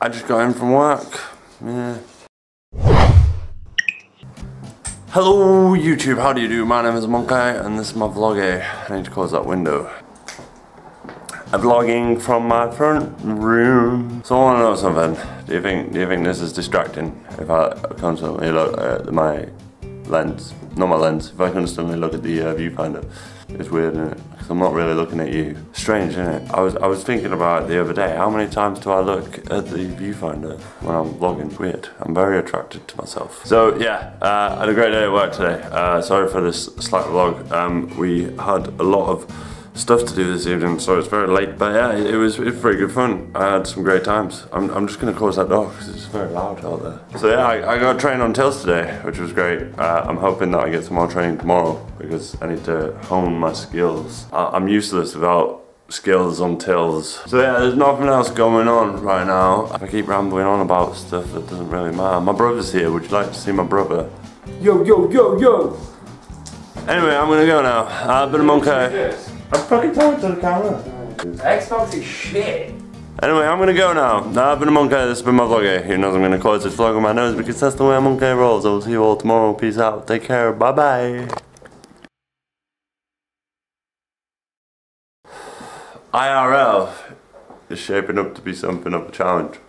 I just got home from work. Yeah. Hello YouTube, how do you do? My name is Monkaiy and this is my vloggy. I need to close that window. I'm vlogging from my front room. So I want to know something. Do you think this is distracting if I constantly look at my lens? Not my lens, if I constantly look at the viewfinder. It's weird, isn't it? Because I'm not really looking at you. Strange, isn't it? I was thinking about it the other day. How many times do I look at the viewfinder when I'm vlogging? Weird. I'm very attracted to myself. So yeah, I had a great day at work today. Sorry for this slight vlog. We had a lot of stuff to do this evening, so it's very late. But yeah, it was very good fun. I had some great times. I'm just gonna close that door because it's very loud out there. So yeah, I got trained on tilts today, which was great. I'm hoping that I get some more training tomorrow, because I need to hone my skills. I'm useless without skills on tills. So yeah, there's nothing else going on right now. I keep rambling on about stuff that doesn't really matter. My brother's here, would you like to see my brother? Yo, yo, yo, yo! Anyway, I'm gonna go now. I've been a Monkaiy. I'm fucking talking to the camera. Xbox is shit. Anyway, I'm gonna go now. I've been a Monkaiy, this has been my vlog. Who knows, I'm gonna close this vlog with my nose because that's the way a Monkaiy rolls. I will see you all tomorrow. Peace out. Take care. Bye bye. IRL is shaping up to be something of a challenge.